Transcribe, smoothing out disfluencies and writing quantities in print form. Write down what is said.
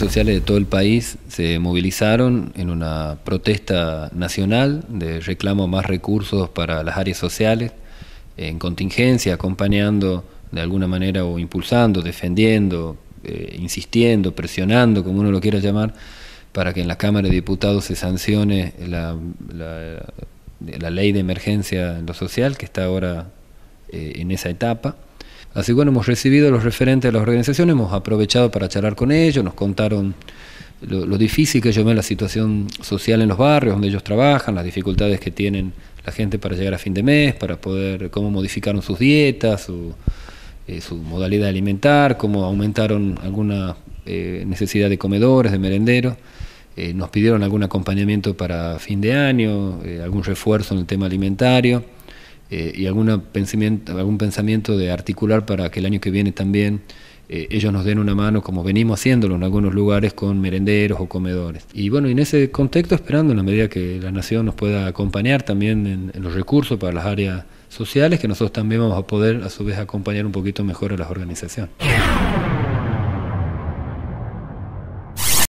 sociales de todo el país se movilizaron en una protesta nacional de reclamo más recursos para las áreas sociales, en contingencia, acompañando de alguna manera o impulsando, defendiendo, insistiendo, presionando, como uno lo quiera llamar, para que en la Cámara de Diputados se sancione la Ley de Emergencia en lo Social, que está ahora en esa etapa. Así que bueno, hemos recibido a los referentes de las organizaciones, hemos aprovechado para charlar con ellos, nos contaron lo difícil que ellos ven la situación social en los barrios donde ellos trabajan, las dificultades que tienen la gente para llegar a fin de mes, para poder, cómo modificaron sus dietas, su modalidad de alimentar, cómo aumentaron alguna necesidad de comedores, de merenderos. Nos pidieron algún acompañamiento para fin de año, algún refuerzo en el tema alimentario, y algún pensamiento de articular para que el año que viene también ellos nos den una mano, como venimos haciéndolo en algunos lugares, con merenderos o comedores. Y bueno, en ese contexto, esperando en la medida que la Nación nos pueda acompañar también en los recursos para las áreas sociales, que nosotros también vamos a poder a su vez acompañar un poquito mejor a las organizaciones.